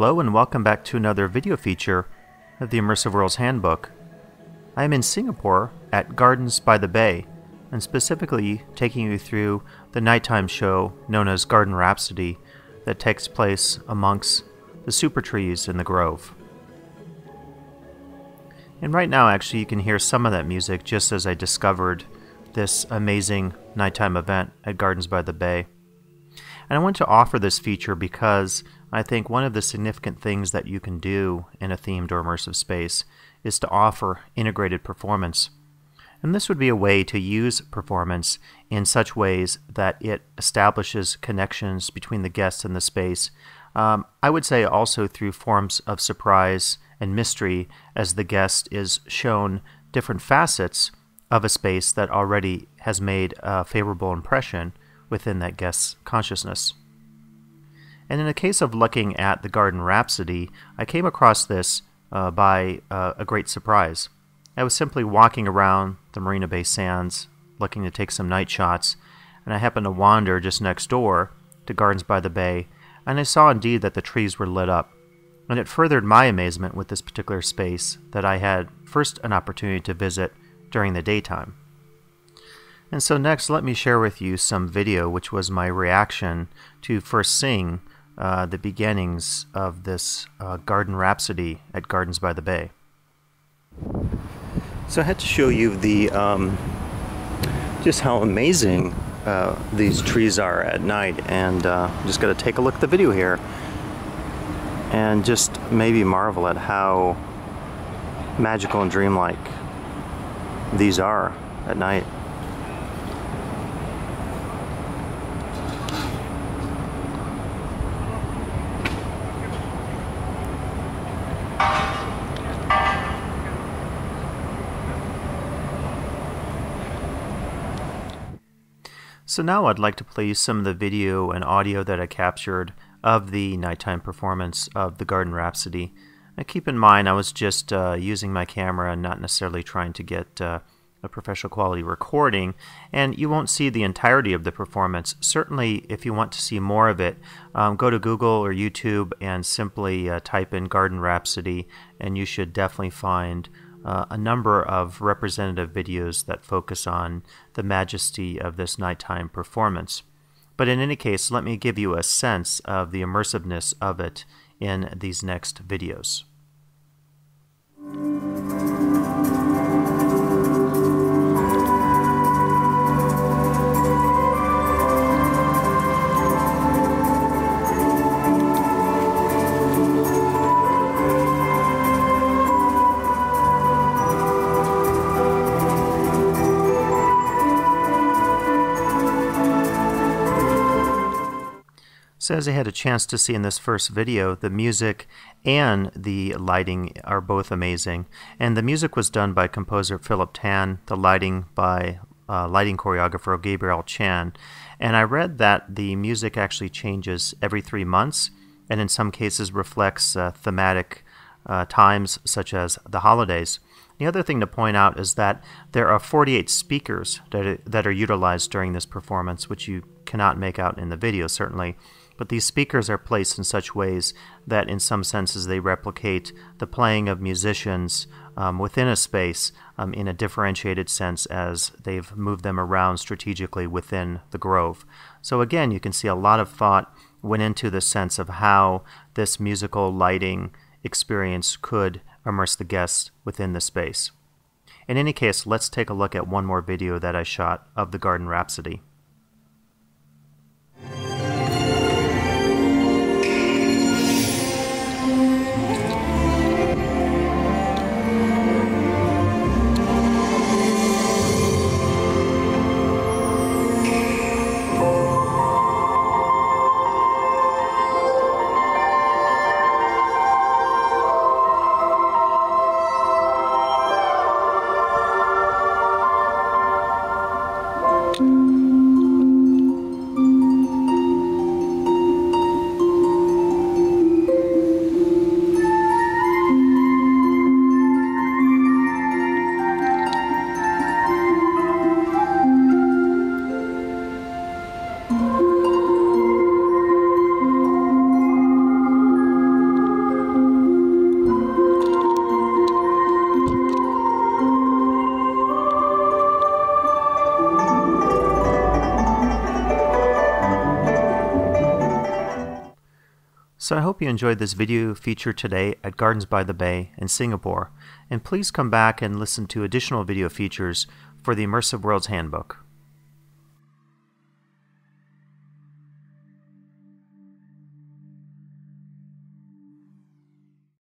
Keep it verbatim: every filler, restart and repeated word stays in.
Hello and welcome back to another video feature of the Immersive Worlds Handbook. I am in Singapore at Gardens by the Bay, and specifically taking you through the nighttime show known as Garden Rhapsody that takes place amongst the super trees in the grove. And right now actually you can hear some of that music just as I discovered this amazing nighttime event at Gardens by the Bay. And I want to offer this feature because I think one of the significant things that you can do in a themed or immersive space is to offer integrated performance. And this would be a way to use performance in such ways that it establishes connections between the guests and the space. Um, I would say also through forms of surprise and mystery as the guest is shown different facets of a space that already has made a favorable impression within that guest's consciousness. And in the case of looking at the Garden Rhapsody, I came across this uh, by uh, a great surprise. I was simply walking around the Marina Bay Sands looking to take some night shots, and I happened to wander just next door to Gardens by the Bay, and I saw indeed that the trees were lit up. And it furthered my amazement with this particular space that I had first an opportunity to visit during the daytime. And so next, let me share with you some video, which was my reaction to first seeing uh, the beginnings of this uh, Garden Rhapsody at Gardens by the Bay. So I had to show you the um, just how amazing uh, these trees are at night, and uh, I'm just going to take a look at the video here and just maybe marvel at how magical and dreamlike these are at night. So now I'd like to play some of the video and audio that I captured of the nighttime performance of the Garden Rhapsody. Now keep in mind I was just uh, using my camera and not necessarily trying to get uh, a professional quality recording, and you won't see the entirety of the performance. Certainly if you want to see more of it, um, go to Google or YouTube and simply uh, type in Garden Rhapsody, and you should definitely find Uh, a number of representative videos that focus on the majesty of this nighttime performance. But in any case, let me give you a sense of the immersiveness of it in these next videos. So as I had a chance to see in this first video, the music and the lighting are both amazing. And the music was done by composer Philip Tan, the lighting by uh, lighting choreographer Gabriel Chan. And I read that the music actually changes every three months and in some cases reflects uh, thematic uh, times such as the holidays. The other thing to point out is that there are forty-eight speakers that are, that are utilized during this performance, which you cannot make out in the video certainly. But these speakers are placed in such ways that in some senses they replicate the playing of musicians um, within a space um, in a differentiated sense as they've moved them around strategically within the grove. So again, you can see a lot of thought went into the sense of how this musical lighting experience could immerse the guests within the space. In any case, let's take a look at one more video that I shot of the Garden Rhapsody. Thank you. So I hope you enjoyed this video feature today at Gardens by the Bay in Singapore, and please come back and listen to additional video features for the Immersive Worlds Handbook.